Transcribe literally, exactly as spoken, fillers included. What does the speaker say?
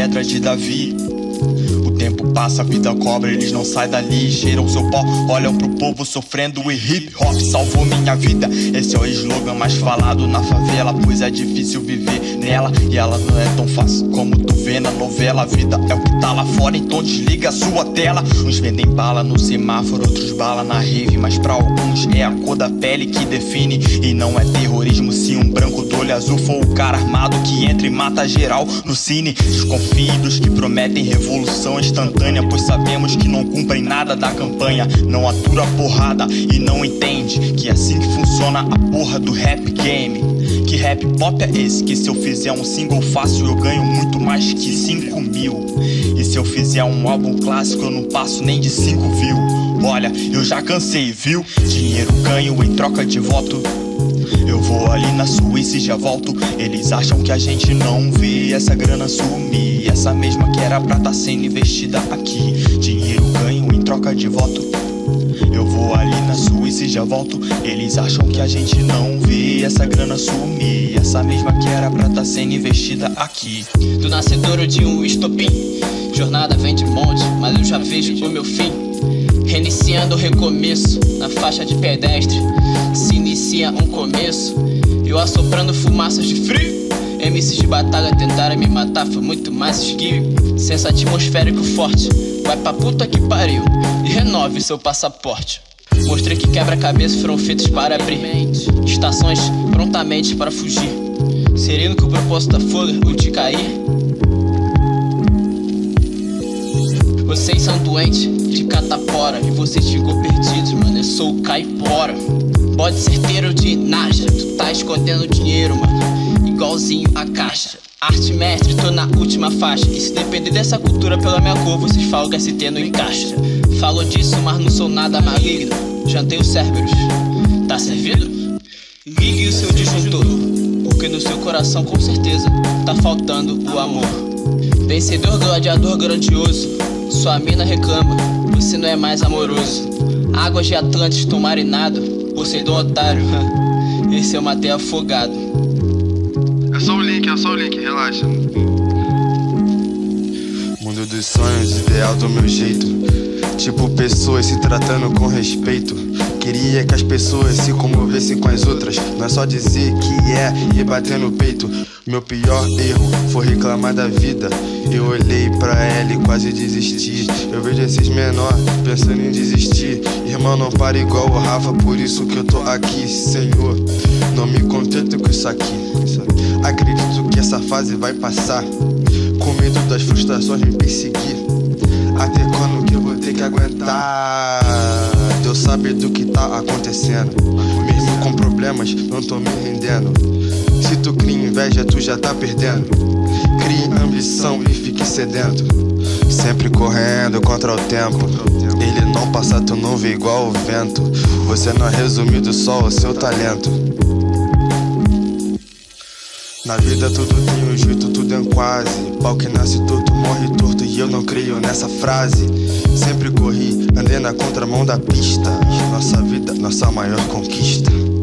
pedras de Davi. O tempo passa, a vida cobra, eles não saem dali. Cheiram seu pó, olham pro povo sofrendo e hip hop salvou minha vida. Esse é o slogan mais falado na favela, pois é difícil viver nela e ela não é tão fácil como tu vê na novela. A vida é o que tá lá fora, então desliga a sua tela. Uns vendem bala no semáforo, outros bala na rave, mas pra alguns é a cor da pele que define. E não é terrorismo se um branco do olho azul for o cara armado que entra e mata geral no cine. Desconfie dos que prometem revolução instantânea, pois sabemos que não cumprem nada da campanha. Não atura a porrada e não entende que é assim que funciona a porra do rap game. Que rap pop é esse? Que se eu fizer um single fácil eu ganho muito mais que cinco mil. E se eu fizer um álbum clássico eu não passo nem de cinco views. Olha, eu já cansei, viu? Dinheiro ganho em troca de voto. Eu vou ali na Suíça e já volto. Eles acham que a gente não vê essa grana sumir, essa mesma que era pra tá sendo investida aqui. Dinheiro ganho em troca de voto. Eu vou ali na Suíça e já volto. Eles acham que a gente não vê essa grana sumir, essa mesma que era pra tá sendo investida aqui. Do nascedouro de um estopim, jornada vem de monte, mas eu já vejo o meu fim. Reiniciando o recomeço, na faixa de pedestre se inicia um começo. Eu assoprando fumaças de frio, M Cs de batalha tentaram me matar, foi muito mais esguio. Senso atmosférico forte, vai pra puta que pariu e renove seu passaporte. Mostrei que quebra-cabeça foram feitos para abrir estações prontamente para fugir. Sereno que o propósito da folha, o de cair. Vocês são doentes de catapora e vocês ficam perdidos, mano, eu sou o caipora. Pode ser teiro de naja, tu tá escondendo dinheiro, mano, igualzinho a caixa. Arte mestre, tô na última faixa, e se depender dessa cultura pela minha cor, vocês falam que S T não encaixa. Falo disso, mas não sou nada maligno, jantei o Cerberus, tá servido? Ligue o seu disjuntor, porque no seu coração com certeza tá faltando o amor. Vencedor, gladiador, grandioso, sua mina reclama, você não é mais amoroso. Águas de Atlantis tão marinado, você é um otário. Esse eu matei afogado. É só o link, é só o link, relaxa. Mundo dos sonhos, ideal do meu jeito. Tipo pessoas se tratando com respeito. Queria que as pessoas se comovessem com as outras. Não é só dizer que é e bater no peito. Meu pior erro foi reclamar da vida. Eu olhei pra ela e quase desisti. Eu vejo esses menor pensando em desistir. Irmão, não para igual o Rafa, por isso que eu tô aqui. Senhor, não me contento com isso aqui. Acredito que essa fase vai passar. Com medo das frustrações me perseguir. Até quando que eu vou ter que aguentar? Deus sabe do que tá acontecendo. Mesmo com problemas, não tô me rendendo. Se tu cria inveja, tu já tá perdendo. Cria ambição e fique sedento. Sempre correndo contra o tempo. Ele não passa, tu não vê igual o vento. Você não é resumido, só o seu talento. Na vida tudo tem um jeito, tudo é quase. Pau que nasce torto, morre torto, e eu não creio nessa frase. Sempre corri, andei na contramão da pista. Nossa vida, nossa maior conquista.